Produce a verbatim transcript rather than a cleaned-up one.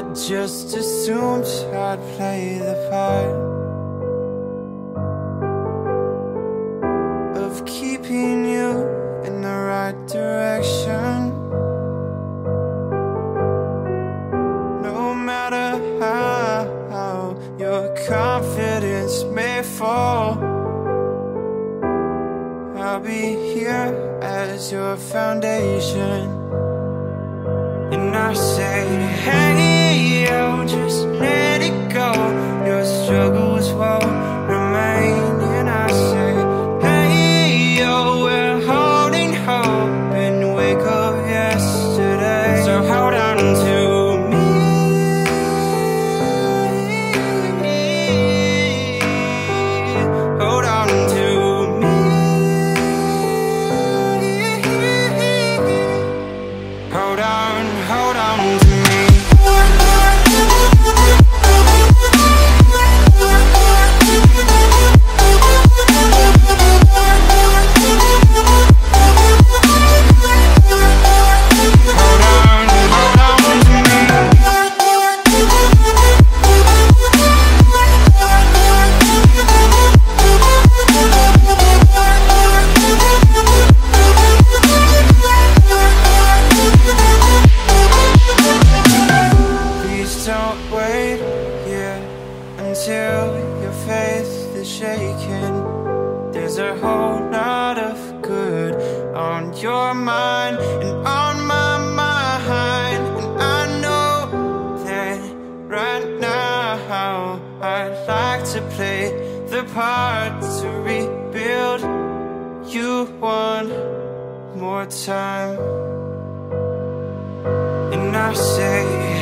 I just assumed I'd play the part of keeping you in the right direction. No matter how your confidence may fall, I'll be here as your foundation. And I say, hey, yo, just let it go. Your struggles will remain. And I say, hey, yo, we're holding hope and wake up yesterday. So hold on to me. Hold on to me. Hold on. Hold on to me. Until your faith is shaken, there's a whole lot of good on your mind and on my mind. And I know that right now I'd like to play the part to rebuild you one more time. And I say,